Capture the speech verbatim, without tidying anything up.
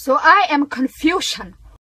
So I am Confucian.